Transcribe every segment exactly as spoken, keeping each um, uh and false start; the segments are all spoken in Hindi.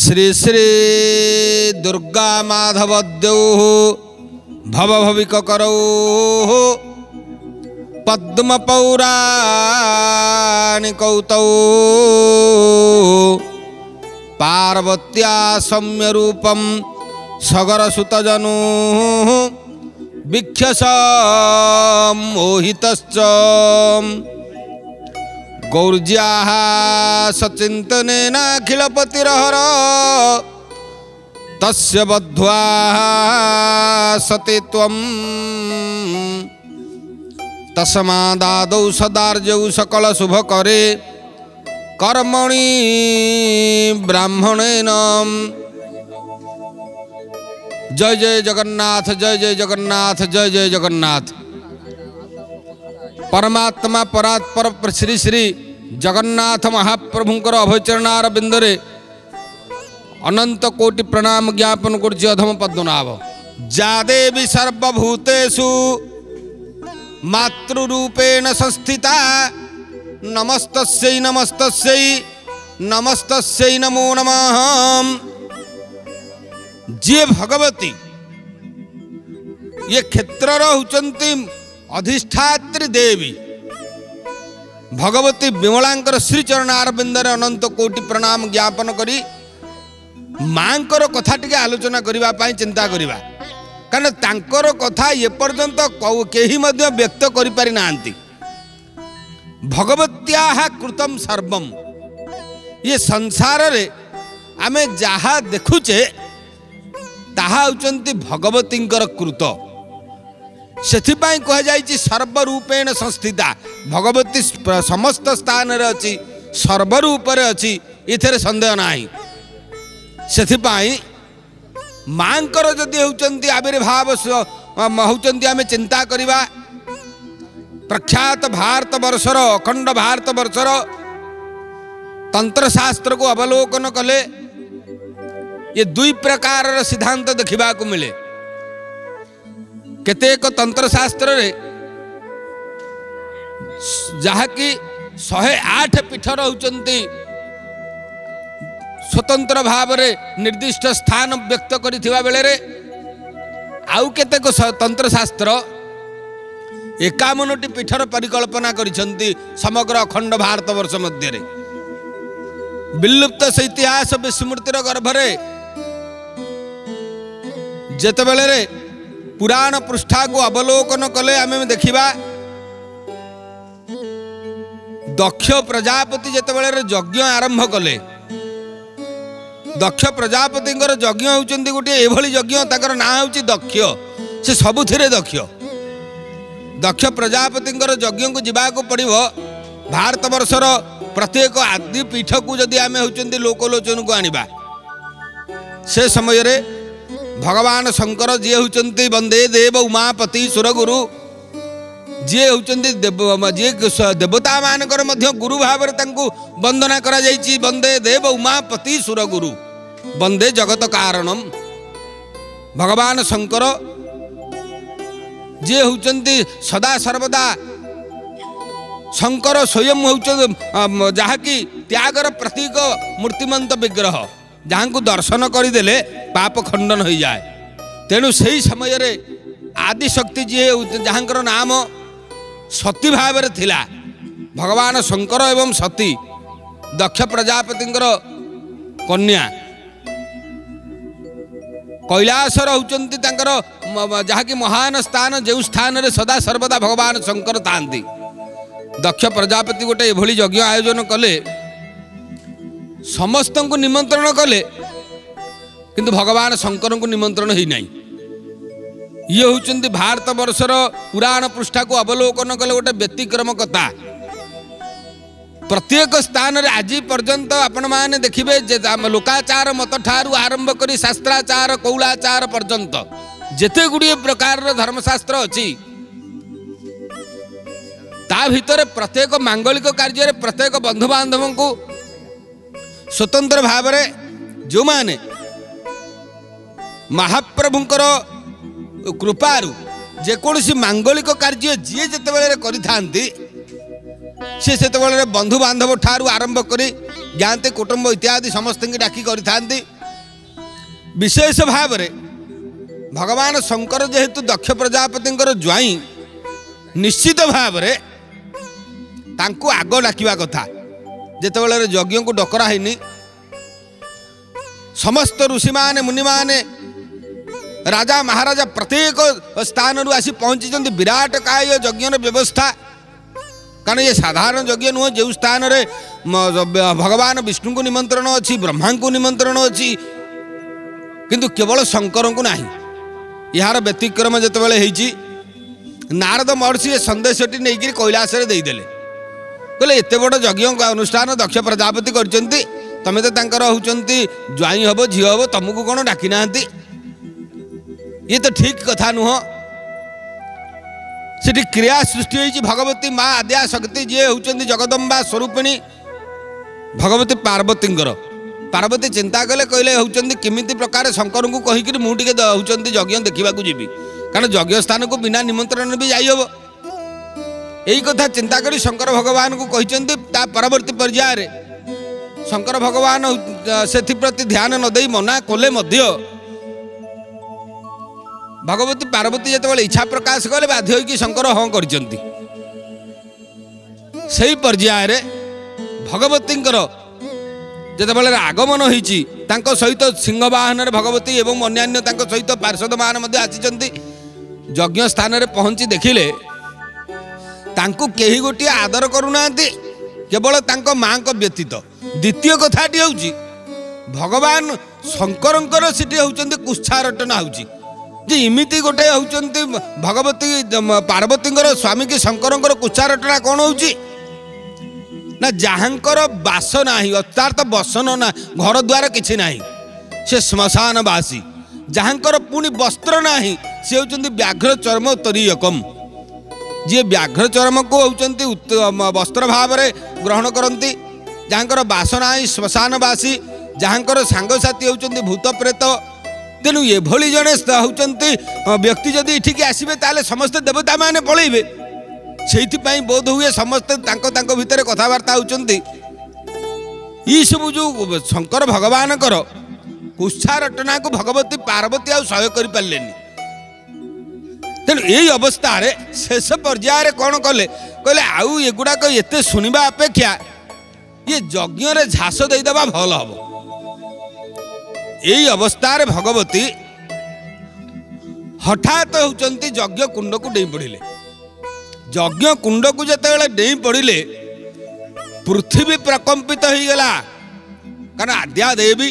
श्री श्री दुर्गा माधव द्योः भवभविक करौः पद्म पौराणिकौतौ पार्वत्या सौम्य रूपम सगरसुतजनो विख्यसं मोहितश्च गौर्ज्याः सचिन्तनेन अखिलपतिरहर तस्य बद्ध्वा सति त्वं तस्मादादौ सदार्जौ सकलशुभकरे कर्मणि ब्राह्मणेन। जय जय जगन्नाथ, जय जय जगन्नाथ, जय जय जगन्नाथ। परमात्मा परात्पर श्री श्री जगन्नाथ महाप्रभुंकर अभयचरणार बिंदरे अनंत कोटि प्रणाम ज्ञापन करछि अधम पद्मनाभ। जादेवी सर्वभूतेषु मातृरूपेण संस्थिता नमस्तस्यै नमस्तस्यै नमस्तस्यै नमो नमः। जे भगवती ये क्षेत्र होचंती अधिष्ठात्री देवी भगवती विमलांकर श्री चरणारविंद रे अनंत कोटि प्रणाम ज्ञापन करी मांकर कथा टिके आलोचना करिवा पई चिंता करिवा कारण तांकर कथा ये पर्यंत केही मध्य व्यक्त करि पारि नांती। भगवत्याः कृतम सर्वम ये संसार रे आमे जहा देखुचे ताहा उचंती भगवतींकर कृत सेथिपाई कह जाइछि सर्वरूपेण संस्थिता। भगवती समस्त स्थान रे अछि सर्वरूप रे अछि इथेर संदेह नाही। सेथिपाई मांकर जदि होचंती आविर्भाव होचंती आमे चिंता करिवा प्रख्यात भारत वर्षर अखंड भारत वर्षर तंत्र शास्त्र को अवलोकन कले ये दुई प्रकार सिद्धांत देखा मिले। केतेक तंत्रशास्त्र जहाँकि शहे आठ पीठ रुचि स्वतंत्र भाव रे निर्दिष्ट स्थान व्यक्त करिथिबा बेले रे आउ केतेक तंत्रशास्त्र इक्यावन टी पीठर परिकल्पना करिसंती समग्र अखंड भारत वर्ष मध्य रे विलुप्त से इतिहास विस्मृतिर गर्भरे जेते बेले रे पुराण पृष्ठा को अवलोकन कले आमे देखिबा दक्ष प्रजापति जेते बेले रे यज्ञ आरंभ कले दक्ष प्रजापति यज्ञ होचंदी गोटे एभली यज्ञ ताकर ना होची दक्ष से सबुथिरे दक्ष दक्ष प्रजापति यज्ञ को जीवा को पड़िवो भारत वर्षर प्रत्येक आदि पीठ को जदि आमे होचंदी लोकलोचन को आनिबा से समय रे भगवान शंकर जी होचंती वंदे देव उमापति सुरगुरु जी होचंती देव जी देवता मानकर मध्य गुरु भाव रे तांकु वंदना करा जाईची वंदे देव उमापति सुरगुरु वंदे जगत कारणम। भगवान शंकर जी होचंती सदा सर्वदा शंकर स्वयं होचंती जहाँकि त्यागर प्रतीक मूर्तिमंत विग्रह जहाँ को दर्शन करदेले पाप खंडन हो जाए तेणु से ही समय रे आदिशक्ति जी जहाँ नाम सती भाव थिला भगवान शंकर एवं सती दक्ष प्रजापति कन्या कैलास होचंती जहाँकि महान स्थान जो स्थान रे सदा सर्वदा भगवान शंकर था दक्ष प्रजापति गोटे एभली यज्ञ आयोजन कले समस्त को निमंत्रण कले किंतु भगवान शंकर को निमंत्रण ही नहीं। ये होचंती भारत वर्षर पुराण पृष्ठा को अवलोकन कले गोटे व्यतिक्रम कथा प्रत्येक स्थान रे आज पर्यंत आपण माने देखिबे लोकाचार मत ठारू आरंभ करी शास्त्राचार कौलाचार पर्यंत जेते गुडी प्रकार रे धर्मशास्त्र अछि ता भितर प्रत्येक मांगलिक कार्य रे प्रत्येक बंधु बांधव को स्वतंत्र भाव रे जो माने महाप्रभुंकर कृपारू जेकोसी मांगलिक कार्य जी जिते बेले करी थांती से बंधु बांधव ठारू आरंभ करी गाँते कुटुंब इत्यादि समस्त डाकी करि विशेष भाव भगवान शंकर जेहेतु दक्ष प्रजापति ज्वाई निश्चित भाव आग डाकिवा कथा जेते बेले यज्ञ को डकरा हैनी समस्त ऋषि माने मुनि माने राजा महाराजा प्रत्येक स्थान रु आसी पहुँची विराट काय यज्ञ व्यवस्था कारण ये साधारण यज्ञ नुह जो स्थान रे भगवान विष्णु को निमंत्रण अच्छी ब्रह्मा को निमंत्रण अच्छी किंतु केवल शंकर को नहीं यार व्यतिक्रम जो बड़े नारद महर्षि ये सन्देशटी नहीं कैलास कहले एत बड़ यज्ञ अनुष्ठान दक्ष प्रजापति करछंती तमे तो तांकर होचंती ज्वाई हब झी हब तुमको कौन डाकी नांती ये तो ठीक कथा नुह से क्रिया सृष्टि होती भगवती माँ आद्या शक्ति जी होचंती जगदम्बा स्वरूपिणी भगवती पार्वती पार्वती चिंता कले कहले होचंती किमिति प्रकार शंकर को कहीकि मुँह टिके होचंती यज्ञ देखा जीवी कारण यज्ञ स्थान को बिना निमंत्रण भी जाई हब यही कथा चिंता करी शंकर भगवान को कहते परवर्ती पर्यायर शंकर भगवान से प्रति ध्यान नदे मना कले भगवती पार्वती जो इच्छा प्रकाश कले बाध्य हो शंकर हाँ करय भगवती जो आगमन हो सहित सिंहवाहन भगवती एवं अन्यान्य सहित पार्षद मान आसी यज्ञ स्थान में पहुँची देखिले तांको केही गोटे आदर करूना केवल तांको माँ को व्यतीत द्वितीय कथाटी हूँ भगवान शंकर कुशारटना हो इमिति गोटे हूँ भगवती पार्वती स्वामी की शंकर कुशारटना कौन हो जहांकर बासना ही अर्थात बसन ना घर द्वार किसी ना से श्मशान बासी जहांकर पुणी वस्त्र ना से हूँ व्याघ्र चर्म तरी यकम जी व्याघ्र चरम को हों वस्त्र भाव ग्रहण करती जहाँ बासना श्मशानवासी जहाँ सांगसाथी होती भूत प्रेत तेणु एभली जड़े हूँ व्यक्ति जदि इठिकी आसबे समस्त देवता मैंने पलैबे से बोध हुए समस्ते भितर कथबार्ता होती सब जो शंकर भगवान कुशारटना को भगवती पार्वती आय कर पारे तेणु यही अवस्था शेष पर्यायर कौन कले कहले आउ एगुड़ाक ये शुणा अपेक्षा ये यज्ञ झास देदेबा भल हम यही अवस्था भगवती हठात होती यज्ञ कुंड को डे पड़े यज्ञ कुंड को जिते डे पड़े पृथ्वी प्रकंपित हो गला कारण आद्या देवी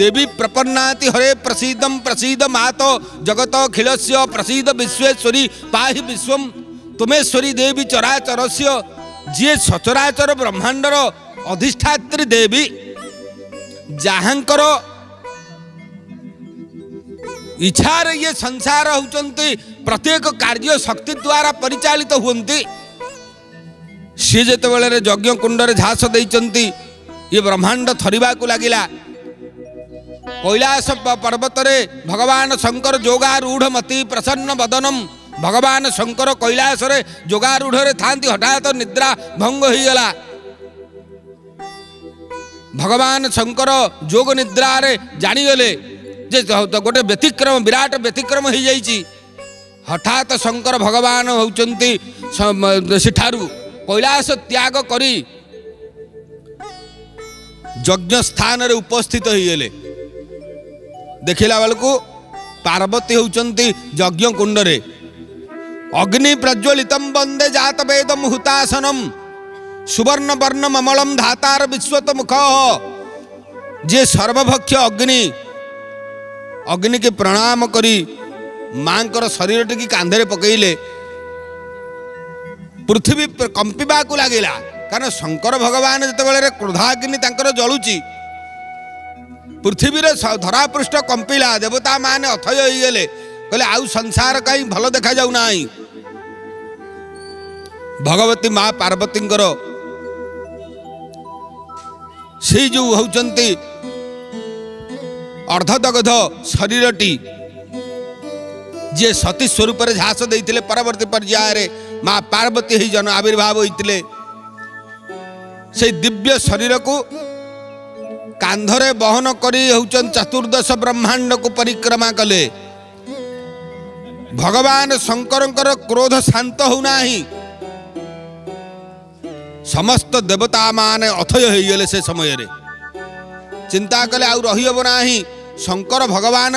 देवी प्रपन्नाति हरे प्रसीदम प्रसीद मात जगत अखिलस्य प्रसीद विश्वेश्वरी पाहि विश्वम तुमेश्वरी देवी चराचरस्य जी सचराचर ब्रह्मांडर अधिष्ठात्री देवी जहाँकर इच्छार ये संसार होती प्रत्येक कार्य शक्ति द्वारा परिचालित तो होती सी जिते बड़े यज्ञ कुंडर झास देती ये ब्रह्मांड थरिबा को लगिला कैलास पर्वत रे भगवान शंकर जोगारूढ़ मति प्रसन्न बदनम भगवान शंकर कैलास रे जोगारूढ़ रे थांती हठात तो निद्रा भंग हो गला भगवान शंकर जोग निद्रा रे जानी गले जे गोटे व्यतिक्रम विराट व्यतिक्रम हो जाइए हठात शंकर भगवान होचंती सिठारू कैलास त्याग करी यज्ञ स्थान रे उपस्थित हो गले देखला बेल को पार्वती होती यज्ञ कुंड रे अग्नि प्रज्वलितम वंदे जात वेदम हुतासनम सुवर्ण वर्ण ममलम धातार विश्वत मुख जे सर्वभक्ष अग्नि अग्नि के प्रणाम करी माँ शरीर टी कांधे पकईले पृथ्वी कंपीबा को लगिला कारण शंकर भगवान जिते क्रोधाग्नि जलुची पृथ्वीर धरापृष्ठ कंपिला देवता माने अथय होगले कहले आउ संसार कहीं भल देखा जाऊना भगवती माँ पार्वती से जो होती अर्धदग्ध शरीर टी जी सती स्वरूप झास देते परवर्ती पर्यायर माँ पार्वती जन आविर्भाव होते से दिव्य शरीर को कांधरे बहन करी होचन चतुर्दश ब्रह्मांड को परिक्रमा कले। भगवान शंकर क्रोध शांत होना ही समस्त देवता माने अथय हो गले। से समय रे चिंता कले आउ रही हब नाही। शंकर भगवान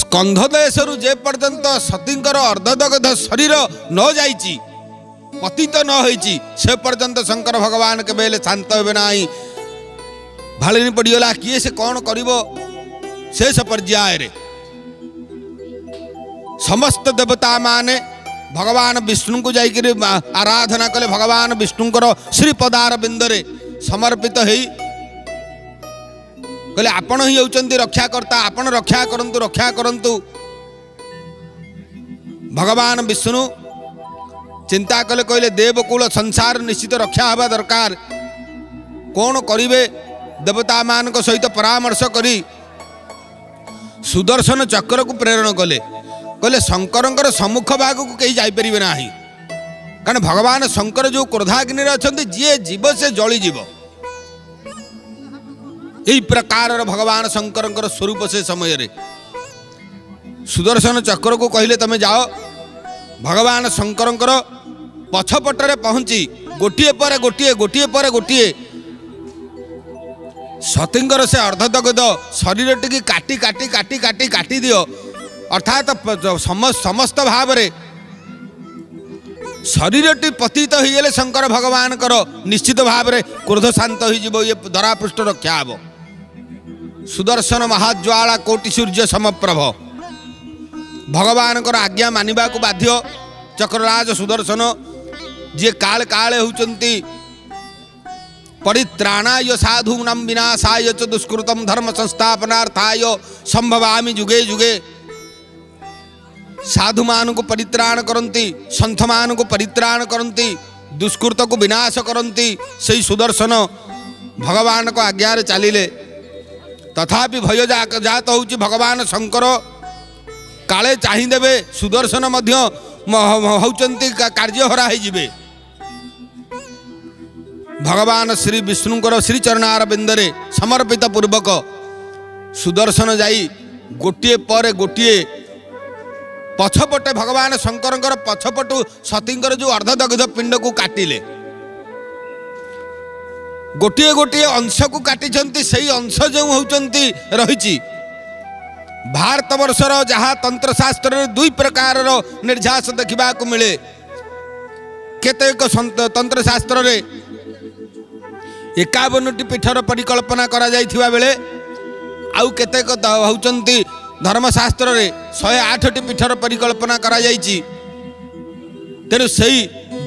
स्कंध देश जे पर्यंत सतींकर अर्धदग्ध शरीर न जाइची पतित तो न होइची से पर्यंत शंकर भगवान के बेले शांत होबे नाही। भालिनी पड़ीला किए से कौन करिवो। शेष पर्याय रे समस्त देवता माने भगवान विष्णु को जाकर आराधना कले। भगवान विष्णु श्री पदार बिंदरे समर्पित है कले। आपण ही होउचंती रक्षाकर्ता, आपण रक्षा करंतु रक्षा करंतु। भगवान विष्णु चिंता कले कहले देवकूल संसार निश्चित रक्षा हवा दरकार। कौन करिवे देवता मान को सहित परामर्श करी सुदर्शन चक्र को प्रेरण कले। कहले शंकर सम्मुख भाग को कई जापर ना कारण भगवान शंकर जो क्रोधाग्नि अच्छा जी जीव से जली जीव। यही प्रकार भगवान शंकर स्वरूप से समय रे सुदर्शन चक्र को कहले तमें जाओ। भगवान शंकर पछपटर पहुंची गोटे पर गोटे गोटे पर गोटे सतींकर से अर्धदग्ध शरीर टी काटी काटी काटी काटी काटी दियो अर्थात समस्त भाव रे शरीर टी पतित तो होगले। शंकर भगवान करो निश्चित भाव रे क्रोध शांत हो ये धरापृष्ठ रक्षा हे। सुदर्शन महाज्वाला कोटि सूर्य समप्रभ भगवान कर आज्ञा मानिबा को बाध्य। चक्रराज सुदर्शन जी काल काले होचंती परित्राणाय साधूनां विनाशाय च दुष्कृतम धर्म संस्थापनार्थाय संभवामि जुगे जुगे। साधु मान को परित्राण करती, संत मान को परित्राण करती, दुष्कृत को विनाश करती। सही सुदर्शन भगवान को आज्ञा रे चलिले। तथापि भय जात हो भगवान शंकर काले चाहिदेवे सुदर्शन होचंती कार्यहरा होइबे। भगवान श्री विष्णुंकर श्री चरणार बिंदरे समर्पित पूर्वक सुदर्शन जाई गोटे पर गोटे पछपटे भगवान शंकर पछपटू सतींकर जो अर्धदग्ध पिंड को काटिले। गोटे गोटे अंश को काटिछंती सही अंश जो होचंती रहिची भारत वर्षर जहाँ तंत्रशास्त्र दुई प्रकार निर्झास देखा मिले। केतेक तंत्रशास्त्र रे इक्यावन टी पीठर परिकल्पना करा जाइथिबा बेले आउ केतेक होचंती धर्मशास्त्र रे शहे आठ टी पीठर परिकल्पना करा जाइची। तेनु सही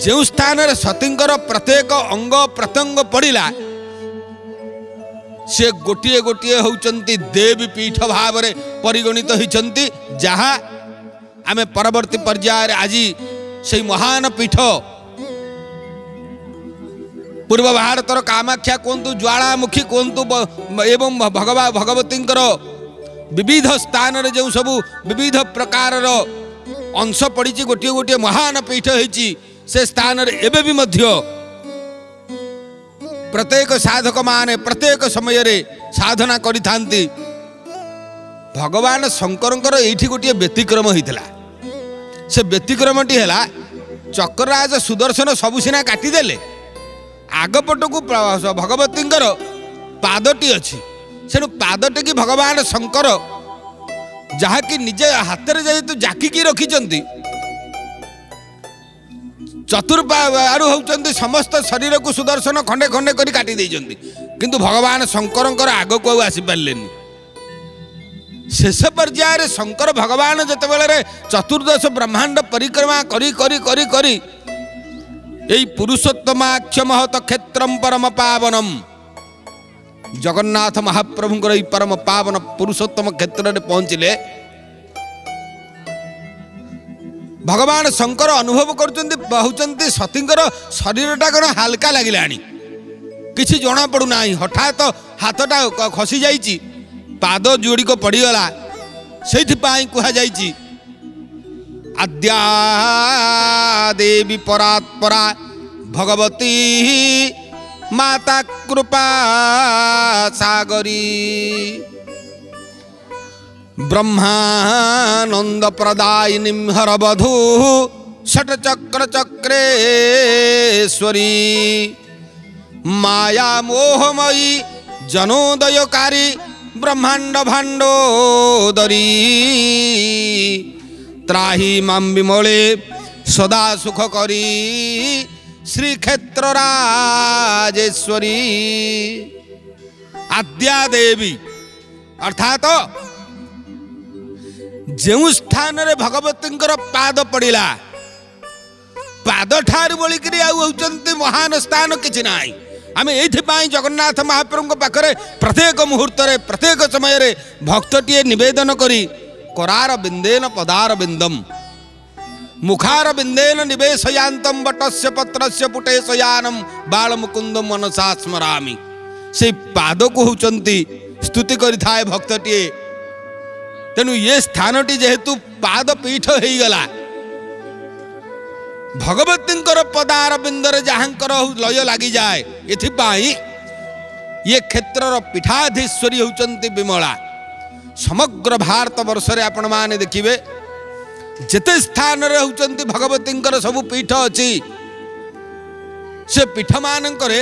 जो स्थान रे सतींकर प्रत्येक अंग प्रत्यंग पड़िला से गोटे गोटे होचंती देवी पीठ भाव रे परिगणित होइचंती। जहा आमे परवर्ती पर्याय रे आजी से महान पीठ पूर्व भारतर कामाख्या कहतु ज्वालामुखी कहतु एवं भगवा भगवतींकर विविध स्थान रे जो सबू विविध प्रकार अंश पड़ी गोटे गोटे महान पीठ होइची। से स्थान रे एबे भी मध्य प्रत्येक साधक माने प्रत्येक समय रे साधना करी थांती। भगवान शंकर एठी गोटे व्यतिक्रम होइतला। से व्यतिक्रमटी हैला चक्रराज सुदर्शन सबु सिना काटी देले आगपटकू भगवतींकर पादटी अछि सेनु पादटे की भगवान शंकर जहा कि निजे हाथ रे जे जाकी की रखी चंदी चतुर्पा आरु होउचंदी समस्त शरीर को सुदर्शन खंडे खंडे करी काटी देइ चंदी। किंतु भगवान शंकर आग को आसी पारलेनी। शेष पर्याय रे शंकर भगवान जते बेले चतुर्दश ब्रह्मांड परिक्रमा करी करी करी करी एई पुरुषोत्तमाख्यमहत क्षेत्रम परम पावनम जगन्नाथ महाप्रभुंकर परम पावन पुरुषोत्तम क्षेत्र में पहुंचले। भगवान शंकर अनुभव कर सतींकर शरीरटा कौन हालका लगिलानी किसी जना पड़ूना। हठात तो हाथटा खसी जाइची पाद जोड़िक पड़गला से कहुई आद्या देवी परात्परा भगवती माता कृपा सागरी ब्रह्मानंद प्रदायिनी हरवधू षट चक्र चक्रेश्वरी माया मोहमयी जनोदयकारी ब्रह्मांड भाण्डोदरी त्राही मां विमले सदा सुखकरी श्री क्षेत्र राजेश्वरी आद्या देवी अर्थात जो स्थान रे भगवती पाद पड़ा पाद ठार बोलिकी आउंट महान स्थान किसी ना आम ये जगन्नाथ महाप्रभु पाखे प्रत्येक मुहूर्त प्रत्येक समय रे भक्त टीए निवेदन करी करार बिंदेन पदार बिंदम मुखार बिंदेन निवेशयांतम बटस्य पत्रस्य पुटेशयानम बाल मुकुंद मनसा स्मरामि से पाद को होचंती स्तुति करि थाए भक्त टीए तेनु ये स्थानटी जेहेतु पाद पीठ हो गला भगवतींकर पदार बिंदर जहाँकर लय लगी जाए एथिपाई ये क्षेत्रर पीठाधीश्वरी होचंती विमला समग्र भारत वर्ष रे आपण माने देखिबे जिते स्थान रे होचंती भगवतींकर सब पीठ अछि से पीठ मानकरे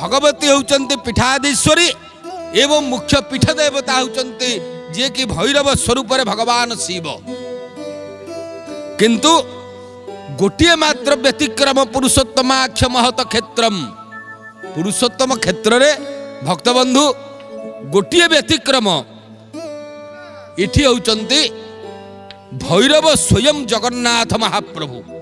भगवती होचंती पीठाधीश्वरी एवं मुख्य पीठ देवता होचंती जे कि भैरव स्वरूप रे भगवान शिव किंतु गोटे मात्र व्यतिक्रम पुरुषोत्तमाख्य महत क्षेत्रम पुरुषोत्तम क्षेत्र रे भक्तबंधु गोटे व्यतिक्रम इठी होचंती भैरव स्वयं जगन्नाथ महाप्रभु।